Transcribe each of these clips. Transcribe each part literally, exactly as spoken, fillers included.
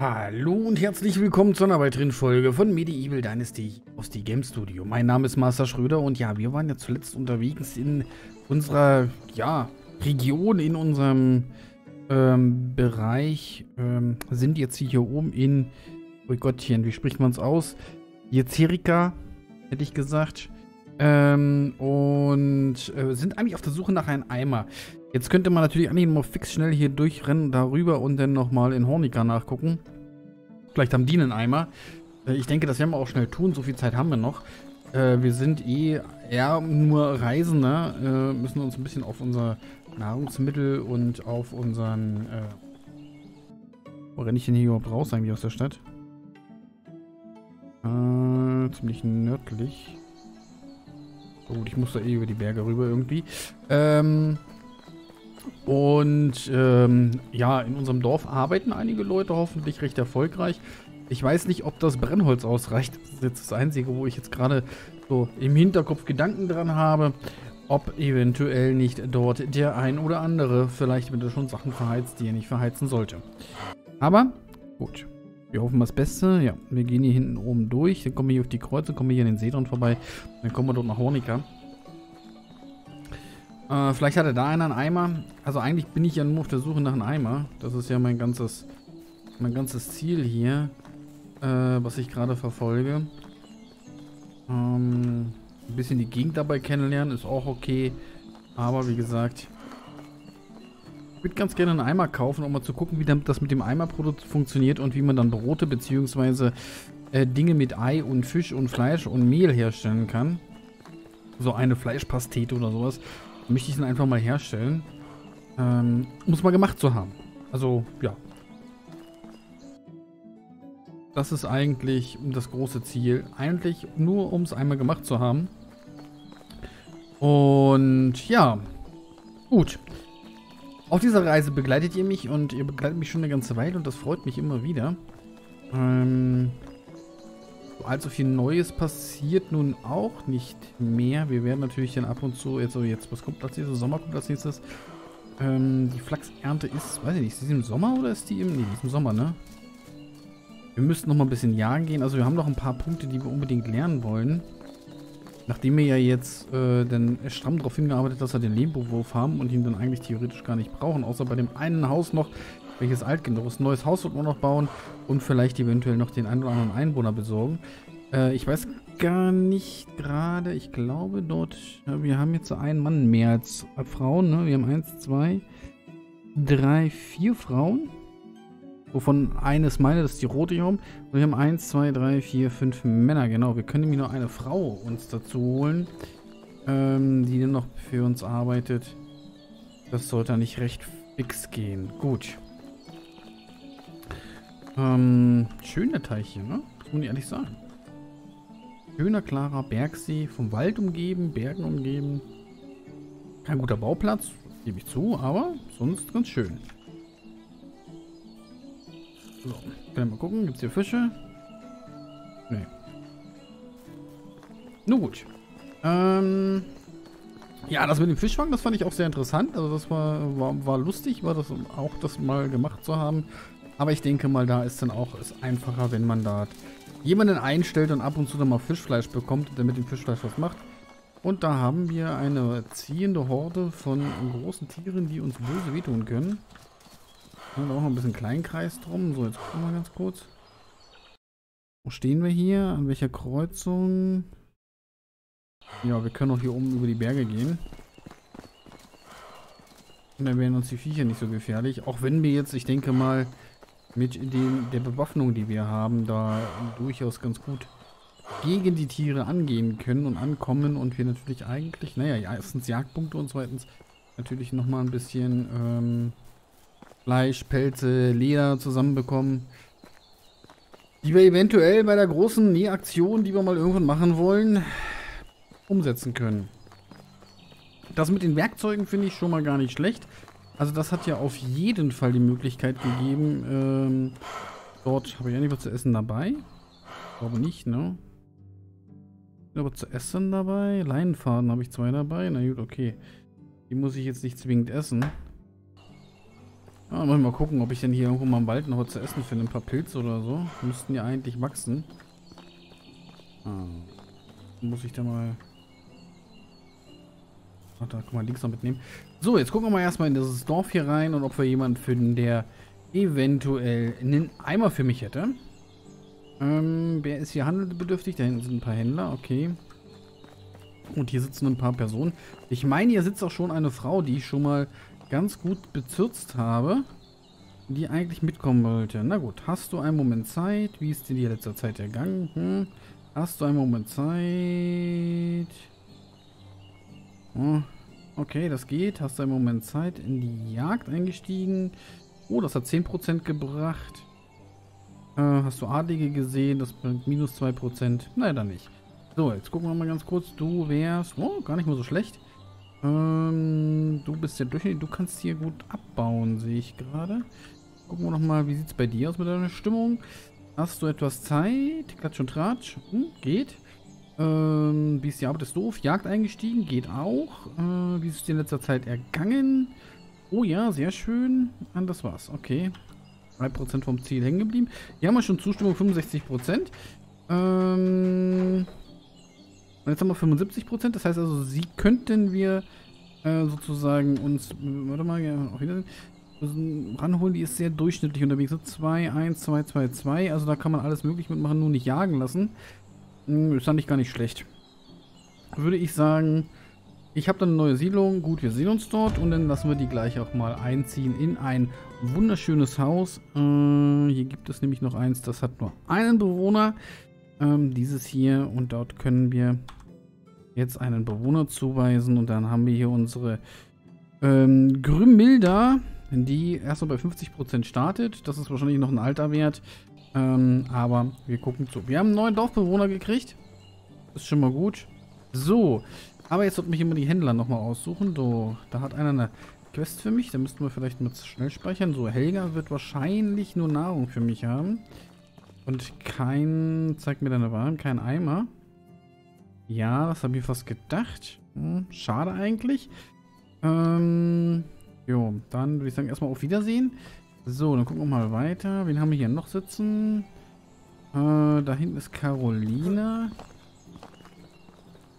Hallo und herzlich willkommen zu einer weiteren Folge von Medieval Dynasty aus dem Game Studio. Mein Name ist Master Schröder und ja, wir waren ja zuletzt unterwegs in unserer ja, Region, in unserem ähm, Bereich. Ähm, sind jetzt hier oben in, oh Gottchen, wie spricht man es aus? Jezerika, hätte ich gesagt. Ähm, und äh, sind eigentlich auf der Suche nach einem Eimer. Jetzt könnte man natürlich eigentlich nur fix schnell hier durchrennen, darüber und dann nochmal in Hornika nachgucken. Vielleicht haben die einen Eimer. Ich denke, das werden wir auch schnell tun. So viel Zeit haben wir noch. Äh, wir sind eh eher nur Reisende. Äh, müssen uns ein bisschen auf unsere Nahrungsmittel und auf unseren... Äh Wo renne ich denn hier überhaupt raus eigentlich aus der Stadt? Äh, ziemlich nördlich. Oh gut, ich muss da eh über die Berge rüber irgendwie. Ähm... Und ähm, ja, in unserem Dorf arbeiten einige Leute hoffentlich recht erfolgreich. Ich weiß nicht, ob das Brennholz ausreicht. Das ist jetzt das Einzige, wo ich jetzt gerade so im Hinterkopf Gedanken dran habe, ob eventuell nicht dort der ein oder andere vielleicht mit schon Sachen verheizt, die er nicht verheizen sollte. Aber gut, wir hoffen das Beste. Ja, wir gehen hier hinten oben durch, dann kommen wir hier auf die Kreuze, kommen wir hier an den Seedrand vorbei, dann kommen wir dort nach Hornika. Uh, vielleicht hatte da einer einen Eimer. Also eigentlich bin ich ja nur auf der Suche nach einem Eimer. Das ist ja mein ganzes, mein ganzes Ziel hier, äh, was ich gerade verfolge. Ähm, ein bisschen die Gegend dabei kennenlernen ist auch okay. Aber wie gesagt, ich würde ganz gerne einen Eimer kaufen, um mal zu gucken, wie das mit dem Eimerprodukt funktioniert und wie man dann Brote bzw. äh, Dinge mit Ei und Fisch und Fleisch und Mehl herstellen kann. So eine Fleischpastete oder sowas. Möchte ich dann einfach mal herstellen. Ähm, um es mal gemacht zu haben. Also, ja. Das ist eigentlich das große Ziel. Eigentlich nur, um es einmal gemacht zu haben. Und ja. Gut. Auf dieser Reise begleitet ihr mich und ihr begleitet mich schon eine ganze Weile und das freut mich immer wieder. Ähm... Allzu viel Neues passiert nun auch nicht mehr. Wir werden natürlich dann ab und zu, jetzt, jetzt was kommt als nächstes, Sommer kommt als nächstes. Ähm, die Flachsernte ist, weiß ich nicht, ist die im Sommer oder ist die im, nee, die ist im Sommer, ne? Wir müssen noch mal ein bisschen jagen gehen. Also wir haben noch ein paar Punkte, die wir unbedingt lernen wollen. Nachdem wir ja jetzt äh, dann stramm darauf hingearbeitet, dass wir den Lehmbewurf haben und ihn dann eigentlich theoretisch gar nicht brauchen, außer bei dem einen Haus noch. Welches alt genug ist. Ein neues Haus wird man noch bauen und vielleicht eventuell noch den einen oder anderen Einwohner besorgen. Äh, ich weiß gar nicht gerade. Ich glaube dort, wir haben jetzt einen Mann mehr als Frauen. Ne? Wir haben eins, zwei, drei, vier Frauen. Wovon eines meine, das ist die rote hier oben. Und wir haben eins, zwei, drei, vier, fünf Männer. Genau, wir können nämlich noch eine Frau uns dazu holen, ähm, die dann noch für uns arbeitet. Das sollte nicht recht fix gehen. Gut. Ähm, schöner Teich hier, ne? Das muss ich ehrlich sagen. Schöner, klarer Bergsee, vom Wald umgeben, Bergen umgeben. Kein guter Bauplatz, gebe ich zu, aber sonst ganz schön. So, können wir mal gucken, gibt es hier Fische? Nee. Nun gut. Ähm, ja, das mit dem Fischfang, das fand ich auch sehr interessant. Also das war, war, war lustig, war das auch das mal gemacht zu haben. Aber ich denke mal, da ist dann auch es einfacher, wenn man da jemanden einstellt und ab und zu dann mal Fischfleisch bekommt, der mit dem Fischfleisch was macht. Und da haben wir eine ziehende Horde von großen Tieren, die uns böse wehtun können. Da haben wir auch noch ein bisschen Kleinkreis drum. So, jetzt gucken wir mal ganz kurz. Wo stehen wir hier? An welcher Kreuzung? Ja, wir können auch hier oben über die Berge gehen. Und dann wären uns die Viecher nicht so gefährlich. Auch wenn wir jetzt, ich denke mal... mit den, der Bewaffnung, die wir haben, da durchaus ganz gut gegen die Tiere angehen können und ankommen und wir natürlich eigentlich, naja, erstens Jagdpunkte und zweitens natürlich nochmal ein bisschen ähm, Fleisch, Pelze, Leder zusammenbekommen, die wir eventuell bei der großen Nähaktion, die wir mal irgendwann machen wollen, umsetzen können. Das mit den Werkzeugen finde ich schon mal gar nicht schlecht. Also das hat ja auf jeden Fall die Möglichkeit gegeben, ähm, dort habe ich ja nicht was zu essen dabei. Ich glaube nicht, ne? Aber zu essen dabei. Leinenfaden habe ich zwei dabei. Na gut, okay. Die muss ich jetzt nicht zwingend essen. Ja, muss ich mal gucken, ob ich denn hier irgendwo mal im Wald noch was zu essen finde. Ein paar Pilze oder so. Müssten ja eigentlich wachsen. Ah. Muss ich da mal... Ach, da kann man links noch mitnehmen. So, jetzt gucken wir mal erstmal in dieses Dorf hier rein und ob wir jemanden finden, der eventuell einen Eimer für mich hätte. Ähm, wer ist hier handelbedürftig? Da hinten sind ein paar Händler, okay. Und hier sitzen ein paar Personen. Ich meine, hier sitzt auch schon eine Frau, die ich schon mal ganz gut bezirzt habe, die eigentlich mitkommen wollte. Na gut, hast du einen Moment Zeit? Wie ist dir die letzte Zeit ergangen? Hm. Hast du einen Moment Zeit? Oh, okay, das geht. Hast du einen Moment Zeit? In die Jagd eingestiegen. Oh, das hat zehn Prozent gebracht. Äh, hast du Adlige gesehen? Das bringt minus zwei Prozent. Leider nicht. So, jetzt gucken wir mal ganz kurz. Du wärst... Oh, gar nicht mal so schlecht. Ähm, du bist ja durch. Du kannst hier gut abbauen, sehe ich gerade. Gucken wir nochmal, wie sieht es bei dir aus mit deiner Stimmung? Hast du etwas Zeit? Klatsch und Tratsch. Hm, geht. Ähm, wie ist die Arbeit? Ist doof. Jagd eingestiegen. Geht auch. Äh, wie ist es dir in letzter Zeit ergangen? Oh ja, sehr schön. Ah, das war's. Okay. drei Prozent vom Ziel hängen geblieben. Hier haben wir schon Zustimmung fünfundsechzig Prozent. Ähm... Jetzt haben wir fünfundsiebzig Prozent, das heißt also, sie könnten wir äh, sozusagen uns, warte mal, ja, auch wieder ranholen, die ist sehr durchschnittlich unterwegs, so zwei, eins, zwei, zwei, zwei, also da kann man alles möglich mitmachen, nur nicht jagen lassen. Das fand ich gar nicht schlecht. Würde ich sagen, ich habe dann eine neue Siedlung, gut, wir sehen uns dort und dann lassen wir die gleich auch mal einziehen in ein wunderschönes Haus. Äh, hier gibt es nämlich noch eins, das hat nur einen Bewohner. Ähm, dieses hier und dort können wir jetzt einen Bewohner zuweisen und dann haben wir hier unsere ähm, Grümilda, die erstmal bei fünfzig Prozent startet. Das ist wahrscheinlich noch ein alter Wert, ähm, aber wir gucken zu. Wir haben einen neuen Dorfbewohner gekriegt, ist schon mal gut. So, aber jetzt sollten wir hier mal die Händler nochmal aussuchen. So, da hat einer eine Quest für mich, da müssten wir vielleicht mal schnell speichern. So, Helga wird wahrscheinlich nur Nahrung für mich haben. Und kein, zeig mir deine Waren, kein Eimer. Ja, das habe ich fast gedacht. Hm, schade eigentlich. Ähm, jo, dann würde ich sagen, erstmal auf Wiedersehen. So, dann gucken wir mal weiter. Wen haben wir hier noch sitzen? Äh, da hinten ist Carolina.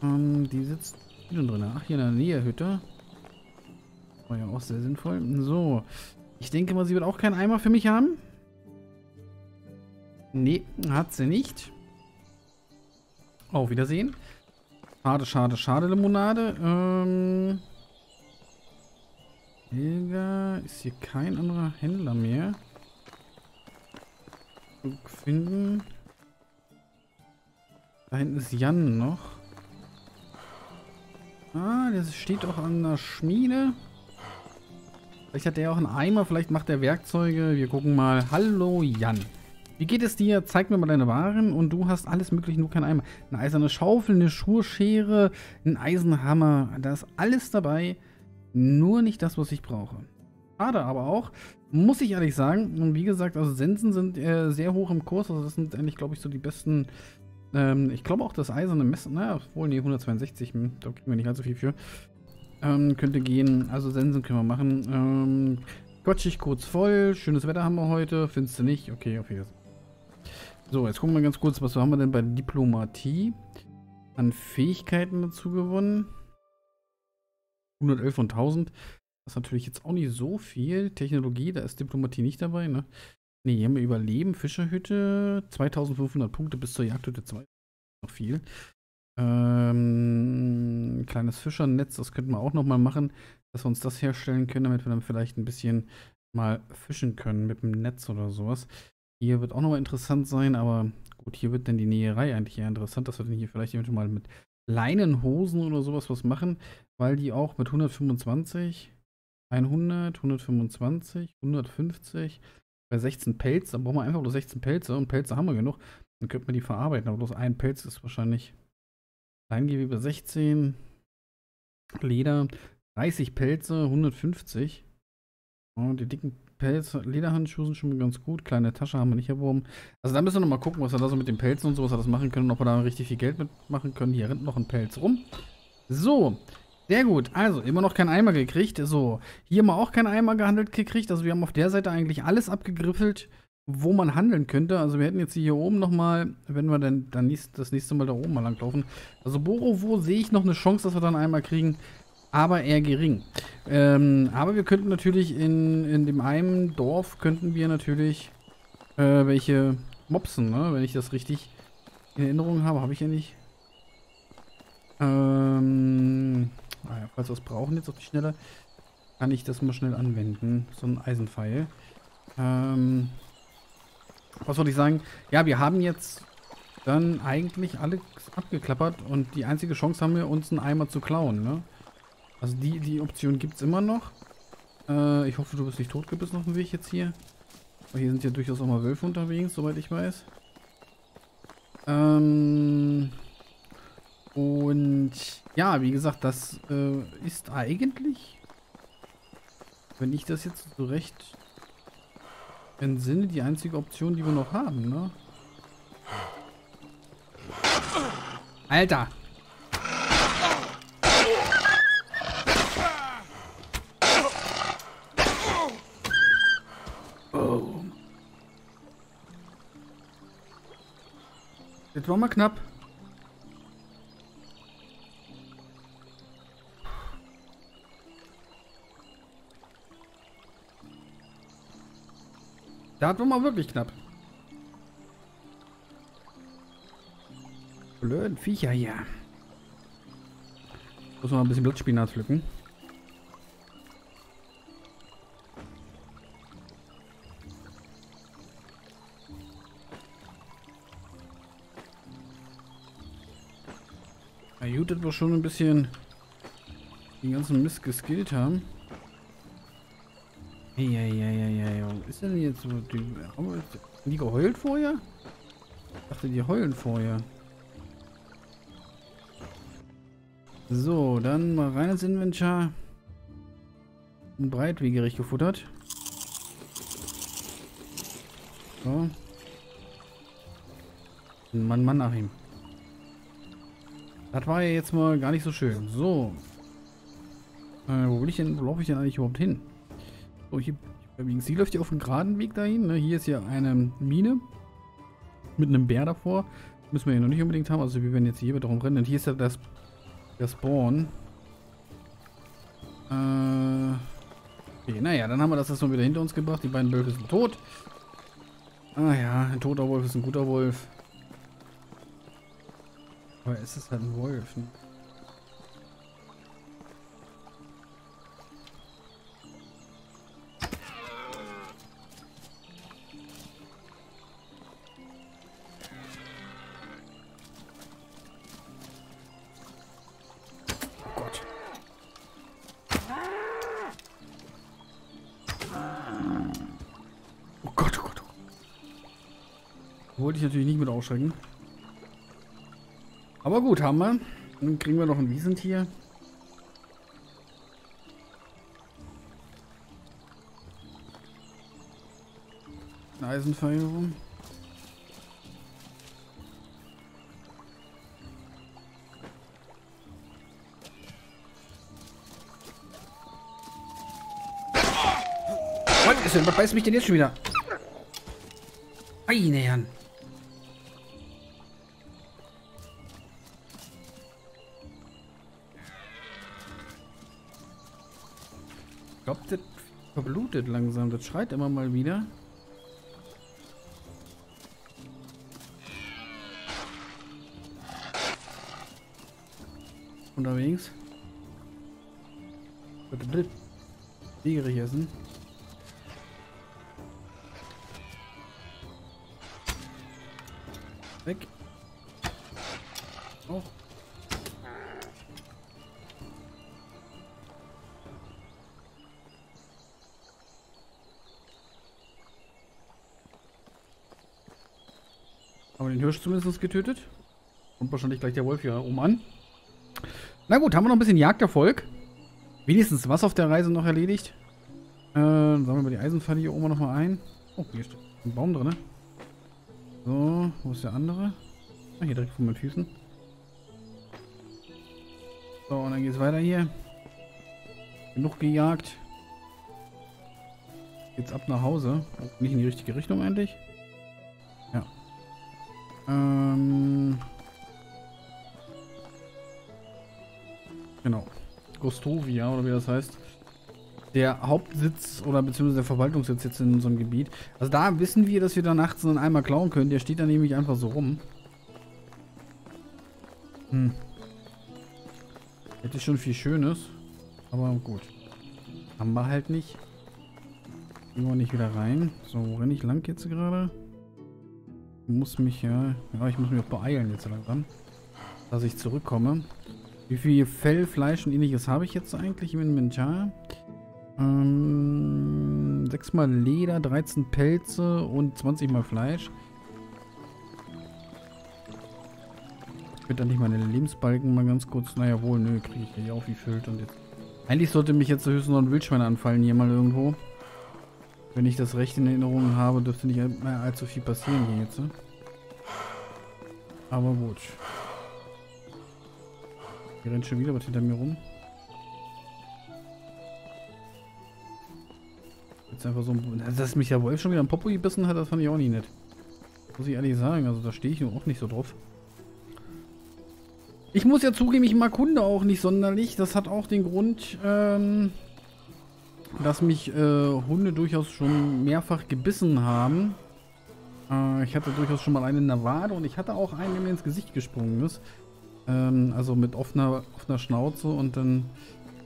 Ähm, die sitzt hier drin. Ach, hier in der Nähe Hütte. War ja auch sehr sinnvoll. So, ich denke mal, sie wird auch keinen Eimer für mich haben. Nee, hat sie nicht. Auf Wiedersehen. Schade, schade, schade, Limonade. Ähm. Helga, ist hier kein anderer Händler mehr zu finden. Da hinten ist Jan noch. Ah, der steht auch an der Schmiede. Vielleicht hat der auch einen Eimer, vielleicht macht er Werkzeuge. Wir gucken mal. Hallo, Jan. Wie geht es dir? Zeig mir mal deine Waren und du hast alles mögliche, nur kein Eimer. Eine eiserne Schaufel, eine Schuhschere, ein Eisenhammer. Da ist alles dabei, nur nicht das, was ich brauche. Schade aber auch, muss ich ehrlich sagen. Und wie gesagt, also Sensen sind äh, sehr hoch im Kurs. Also das sind eigentlich, glaube ich, so die besten... Ähm, ich glaube auch das eiserne Messer... Naja, obwohl, nee, hundertzweiundsechzig, hm, da kriegen wir nicht allzu viel für. Ähm, könnte gehen, also Sensen können wir machen. Ähm, quatschig kurz voll, schönes Wetter haben wir heute. Findest du nicht? Okay, auf jeden Fall. So, jetzt gucken wir ganz kurz, was haben wir denn bei Diplomatie an Fähigkeiten dazu gewonnen? hundertelf und tausend. Das ist natürlich jetzt auch nicht so viel. Technologie, da ist Diplomatie nicht dabei, ne? Ne, hier haben wir Überleben, Fischerhütte, zweitausendfünfhundert Punkte bis zur Jagdhütte zwei. Noch viel. Ähm, kleines Fischernetz, das könnten wir auch nochmal machen, dass wir uns das herstellen können, damit wir dann vielleicht ein bisschen mal fischen können mit dem Netz oder sowas. Hier wird auch nochmal interessant sein, aber gut, hier wird dann die Näherei eigentlich eher interessant, dass wir dann hier vielleicht eventuell mal mit Leinenhosen oder sowas was machen, weil die auch mit hundertfünfundzwanzig, hundert, hundertfünfundzwanzig, hundertfünfzig, bei sechzehn Pelz, dann brauchen wir einfach bloß sechzehn Pelze und Pelze haben wir genug, dann könnte man die verarbeiten, aber bloß ein Pelz ist wahrscheinlich Leingewebe sechzehn, Leder, dreißig Pelze, hundertfünfzig und die dicken Pelz, Lederhandschuhe sind schon ganz gut. Kleine Tasche haben wir nicht erworben. Also da müssen wir noch mal gucken, was wir da so mit den Pelzen und sowas alles machen können und ob wir da richtig viel Geld mitmachen können. Hier rennt noch ein Pelz rum. So, Sehr gut, also immer noch kein Eimer gekriegt. So, hier haben wir auch kein Eimer gehandelt gekriegt. Also wir haben auf der Seite eigentlich alles abgegriffelt, wo man handeln könnte. Also wir hätten jetzt hier oben nochmal, wenn wir dann das nächste Mal da oben mal langlaufen. Also Borovo sehe ich noch eine Chance, dass wir dann einmal kriegen, aber eher gering. Ähm, aber wir könnten natürlich in, in dem einen Dorf, könnten wir natürlich äh, welche mopsen, ne? Wenn ich das richtig in Erinnerung habe. Habe ich ja nicht. Ähm, naja, falls wir es brauchen jetzt auf die Schnelle, kann ich das mal schnell anwenden. So ein Eisenpfeil. Ähm, was wollte ich sagen? Ja, wir haben jetzt dann eigentlich alles abgeklappert und die einzige Chance haben wir, uns einen Eimer zu klauen, ne? Also die, die Option gibt es immer noch. Äh, ich hoffe, du bist nicht totgebissen auf dem Weg jetzt hier. Aber hier sind ja durchaus auch mal Wölfe unterwegs, soweit ich weiß. Ähm... Und ja, wie gesagt, das äh, ist eigentlich, wenn ich das jetzt so recht entsinne, die einzige Option, die wir noch haben, ne? Alter! Oh. Jetzt war mal knapp. Da hat man mal wirklich knapp. Blöden Viecher hier. Muss man mal ein bisschen Blattspinat pflücken. Na gut, dass wir schon ein bisschen den ganzen Mist geskillt haben. Ja, ja, ja, ja, ja. Was ist denn jetzt so? Die, haben die geheult vorher? Ich dachte, die heulen vorher. So, dann mal rein ins Inventar. Und breitwegerig gefuttert. So. Mann, Mann nach ihm. Das war ja jetzt mal gar nicht so schön. So. Äh, wo will ich denn, wo laufe ich denn eigentlich überhaupt hin? So, hier, sie läuft ja auf dem geraden Weg dahin. Ne? Hier ist ja eine Mine mit einem Bär davor. Müssen wir ja noch nicht unbedingt haben. Also wir werden jetzt hier wieder rumrennen. Und hier ist ja das, das Spawn. Äh, okay, naja, dann haben wir das jetzt mal wieder hinter uns gebracht. Die beiden Wölfe sind tot. Ah ja, ein toter Wolf ist ein guter Wolf. Aber es ist halt ein Wolf. Ne? Wollte ich natürlich nicht mit ausschrecken. Aber gut, haben wir. Dann kriegen wir noch ein Wiesentier. Ein Eisenpfeil rum. Was ist denn? Was beißt mich denn jetzt schon wieder? Ei, ne Jan. Ich glaube, das verblutet langsam. Das schreit immer mal wieder. Unterwegs. Siegerig essen. Weg. Oh. Den Hirsch zumindest getötet. Und wahrscheinlich gleich der Wolf hier oben an. Na gut, haben wir noch ein bisschen Jagderfolg. Wenigstens was auf der Reise noch erledigt. Äh, dann sammeln wir die Eisenpfanne hier oben nochmal ein. Oh, hier steht ein Baum drin. So, wo ist der andere? Ah, hier direkt vor meinen Füßen. So, und dann geht's weiter hier. Genug gejagt. Jetzt ab nach Hause. Nicht in die richtige Richtung eigentlich. Ja. Ähm. Genau. Gostovia, oder wie das heißt. Der Hauptsitz oder beziehungsweise der Verwaltungssitz jetzt in unserem Gebiet. Also da wissen wir, dass wir da nachts einen Eimer klauen können. Der steht da nämlich einfach so rum. Hm. Hätte ich schon viel Schönes. Aber gut. Haben wir halt nicht. Gehen wir nicht wieder rein. So, wo renne ich lang jetzt gerade? Ich muss mich ja... Ja, ich muss mich auch beeilen jetzt langsam. Dass ich zurückkomme. Wie viel Fell, Fleisch und ähnliches habe ich jetzt eigentlich im Inventar? Ähm, sechs mal Leder, dreizehn Pelze und zwanzig mal Fleisch. Ich würde dann nicht meine Lebensbalken mal ganz kurz... Naja, wohl, nö, kriege ich ja auch wie füllt und jetzt... Eigentlich sollte mich jetzt höchstens noch ein Wildschwein anfallen hier mal irgendwo. Wenn ich das recht in Erinnerung habe, dürfte nicht mehr allzu viel passieren hier jetzt. Aber gut. Hier rennt schon wieder was hinter mir rum. Jetzt einfach so ein... Also, dass mich der Wolf schon wieder am Popo gebissen hat, das fand ich auch nicht nett. Muss ich ehrlich sagen, also da stehe ich auch nicht so drauf. Ich muss ja zugeben, ich mag Hunde auch nicht sonderlich. Das hat auch den Grund, ähm, dass mich äh, Hunde durchaus schon mehrfach gebissen haben. Äh, ich hatte durchaus schon mal einen in der Wade und ich hatte auch einen, der mir ins Gesicht gesprungen ist. Ähm, also mit offener, offener Schnauze und dann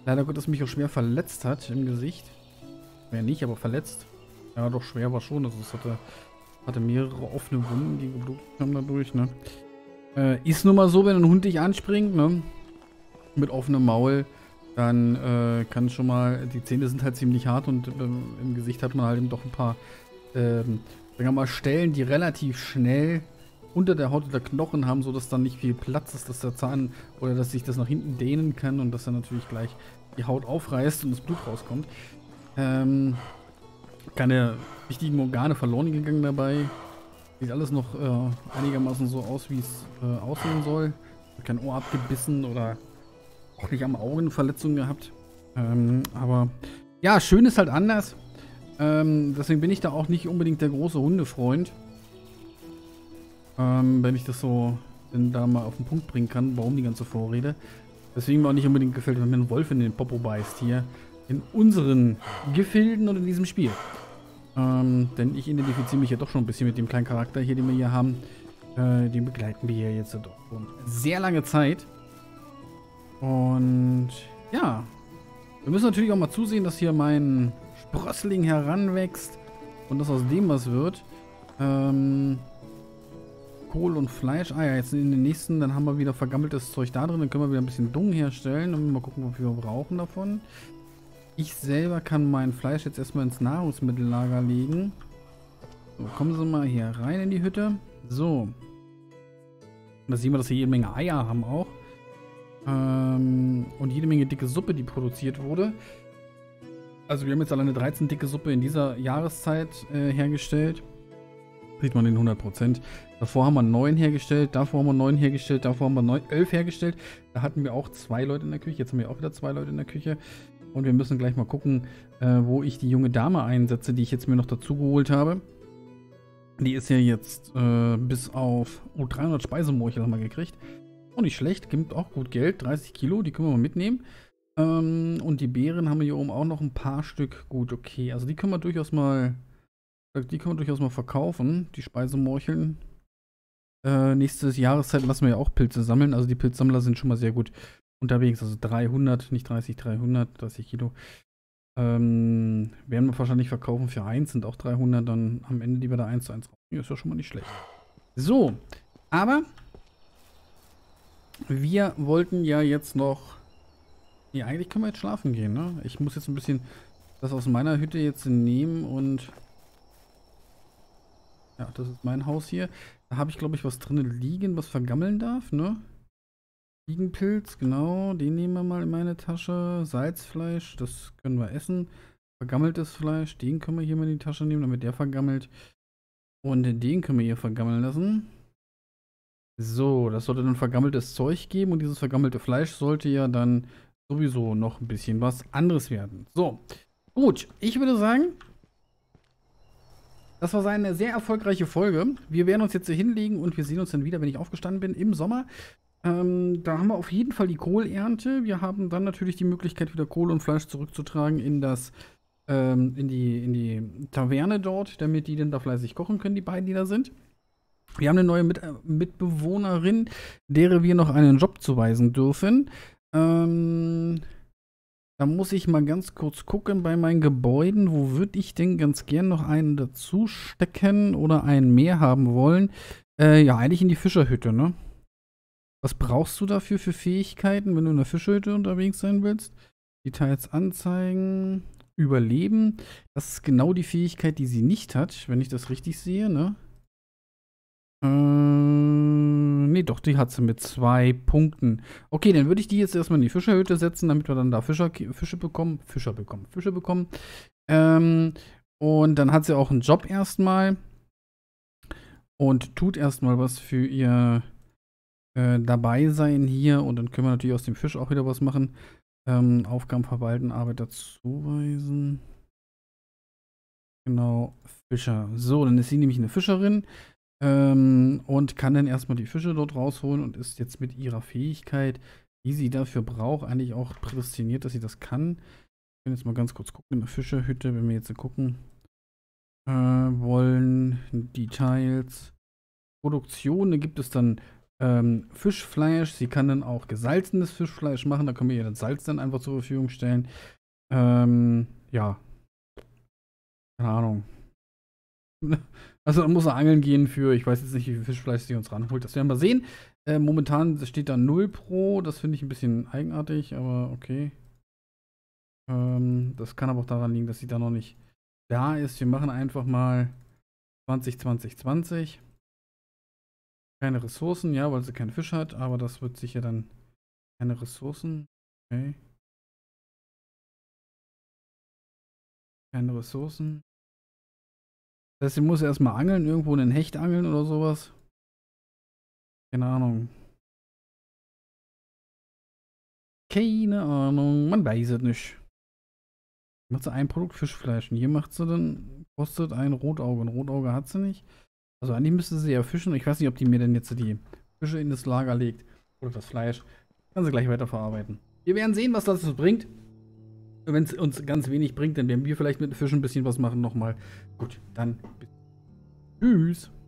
leider Gottes mich auch schwer verletzt hat im Gesicht. Schwer nicht, aber verletzt. Ja, doch schwer war schon. Also es hatte, hatte mehrere offene Wunden, die geblutet haben dadurch, ne? Äh, ist nun mal so, wenn ein Hund dich anspringt, ne, mit offenem Maul, dann äh, kann schon mal, die Zähne sind halt ziemlich hart und äh, im Gesicht hat man halt eben doch ein paar, äh, sagen wir mal, Stellen, die relativ schnell unter der Haut oder Knochen haben, sodass dann nicht viel Platz ist, dass der Zahn oder dass sich das nach hinten dehnen kann und dass dann natürlich gleich die Haut aufreißt und das Blut rauskommt. Ähm, keine wichtigen Organe verloren gegangen dabei. Sieht alles noch äh, einigermaßen so aus, wie es äh, aussehen soll. Kein Ohr abgebissen oder auch nicht am Augen Verletzungen gehabt. Ähm, aber ja, schön ist halt anders. Ähm, deswegen bin ich da auch nicht unbedingt der große Hundefreund. Ähm, wenn ich das so denn da mal auf den Punkt bringen kann, warum die ganze Vorrede. Deswegen mir auch nicht unbedingt gefällt, wenn mir ein Wolf in den Popo beißt hier. In unseren Gefilden und in diesem Spiel. Ähm, denn ich identifiziere mich ja doch schon ein bisschen mit dem kleinen Charakter hier, den wir hier haben. Äh, den begleiten wir hier jetzt doch schon sehr lange Zeit. Und ja, wir müssen natürlich auch mal zusehen, dass hier mein Sprössling heranwächst und dass aus dem was wird. Ähm, Kohl und Fleisch. Ah ja, jetzt in den nächsten, dann haben wir wieder vergammeltes Zeug da drin. Dann können wir wieder ein bisschen Dung herstellen und mal gucken, ob wir brauchen davon. Ich selber kann mein Fleisch jetzt erstmal ins Nahrungsmittellager legen. So, kommen Sie mal hier rein in die Hütte. So. Da sehen wir, dass wir jede Menge Eier haben auch. Ähm, und jede Menge dicke Suppe, die produziert wurde. Also wir haben jetzt alleine dreizehn dicke Suppe in dieser Jahreszeit äh, hergestellt. Sieht man den hundert Prozent. Davor haben wir neun hergestellt, davor haben wir neun hergestellt, davor haben wir neun, elf hergestellt. Da hatten wir auch zwei Leute in der Küche. Jetzt haben wir auch wieder zwei Leute in der Küche. Und wir müssen gleich mal gucken, äh, wo ich die junge Dame einsetze, die ich jetzt mir noch dazu geholt habe. Die ist ja jetzt äh, bis auf oh, dreihundert Speisemorchel haben wir gekriegt. Auch nicht schlecht, gibt auch gut Geld. dreißig Kilo, die können wir mal mitnehmen. Ähm, und die Beeren haben wir hier oben auch noch ein paar Stück. Gut, okay. Also die können wir durchaus mal, die können wir durchaus mal verkaufen, die Speisemorcheln. Äh, nächste Jahreszeit lassen wir ja auch Pilze sammeln. Also die Pilzsammler sind schon mal sehr gut unterwegs, also dreihundert, nicht dreißig, dreihundert, dreißig Kilo. Ähm, werden wir wahrscheinlich verkaufen für eins, sind auch dreihundert, dann am Ende lieber da eins zu eins raus. Ja, ist ja schon mal nicht schlecht. So, aber wir wollten ja jetzt noch... Ja, eigentlich können wir jetzt schlafen gehen, ne? Ich muss jetzt ein bisschen das aus meiner Hütte jetzt nehmen und... Ja, das ist mein Haus hier. Da habe ich, glaube ich, was drinnen liegen, was vergammeln darf, ne? Fliegenpilz, genau, den nehmen wir mal in meine Tasche. Salzfleisch, das können wir essen. Vergammeltes Fleisch, den können wir hier mal in die Tasche nehmen, damit der vergammelt. Und den können wir hier vergammeln lassen. So, das sollte dann vergammeltes Zeug geben und dieses vergammelte Fleisch sollte ja dann sowieso noch ein bisschen was anderes werden. So, gut, ich würde sagen, das war eine sehr erfolgreiche Folge. Wir werden uns jetzt hier hinlegen und wir sehen uns dann wieder, wenn ich aufgestanden bin, im Sommer. Ähm, da haben wir auf jeden Fall die Kohlernte. Wir haben dann natürlich die Möglichkeit, wieder Kohle und Fleisch zurückzutragen in das ähm, in die, in die Taverne dort, damit die dann da fleißig kochen können, die beiden, die da sind. Wir haben eine neue Mit Mitbewohnerin, der wir noch einen Job zuweisen dürfen. Ähm, da muss ich mal ganz kurz gucken bei meinen Gebäuden. Wo würde ich denn ganz gern noch einen dazu stecken oder einen mehr haben wollen? Äh, ja, eigentlich in die Fischerhütte, ne? Was brauchst du dafür für Fähigkeiten, wenn du in der Fischhütte unterwegs sein willst? Details anzeigen, überleben. Das ist genau die Fähigkeit, die sie nicht hat, wenn ich das richtig sehe, ne? Ähm, nee, doch, die hat sie mit zwei Punkten. Okay, dann würde ich die jetzt erstmal in die Fischerhütte setzen, damit wir dann da Fischer, Fische bekommen. Fischer bekommen, Fische bekommen. Ähm, und dann hat sie auch einen Job erstmal. Und tut erstmal was für ihr dabei sein hier und dann können wir natürlich aus dem Fisch auch wieder was machen. Ähm, Aufgaben verwalten, Arbeiter zuweisen. Genau, Fischer. So, dann ist sie nämlich eine Fischerin ähm, und kann dann erstmal die Fische dort rausholen und ist jetzt mit ihrer Fähigkeit, die sie dafür braucht, eigentlich auch prädestiniert, dass sie das kann. Ich kann jetzt mal ganz kurz gucken in der Fischerhütte, wenn wir jetzt gucken äh, wollen. Details. Produktion, da gibt es dann Fischfleisch, sie kann dann auch gesalzenes Fischfleisch machen, da können wir ihr das Salz dann einfach zur Verfügung stellen. Ähm, ja. Keine Ahnung. Also da muss er angeln gehen für, ich weiß jetzt nicht, wie viel Fischfleisch sie uns ranholt. Das werden wir sehen. Äh, momentan steht da null pro, das finde ich ein bisschen eigenartig, aber okay. Ähm, das kann aber auch daran liegen, dass sie da noch nicht da ist. Wir machen einfach mal zwanzig, zwanzig, zwanzig. Keine Ressourcen, ja, weil sie keinen Fisch hat, aber das wird sicher dann keine Ressourcen. Okay. Keine Ressourcen. Das heißt, sie muss erstmal angeln, irgendwo einen Hecht angeln oder sowas. Keine Ahnung. Keine Ahnung, man weiß es nicht. Macht sie ein Produkt Fischfleisch und hier macht sie dann, kostet ein Rotauge. Ein Rotauge hat sie nicht. Also eigentlich müsste sie ja fischen. Ich weiß nicht, ob die mir denn jetzt die Fische in das Lager legt oder das Fleisch. Kann sie gleich weiterverarbeiten. Wir werden sehen, was das bringt. Wenn es uns ganz wenig bringt, dann werden wir vielleicht mit den Fischen ein bisschen was machen nochmal. Gut, dann bis. Tschüss.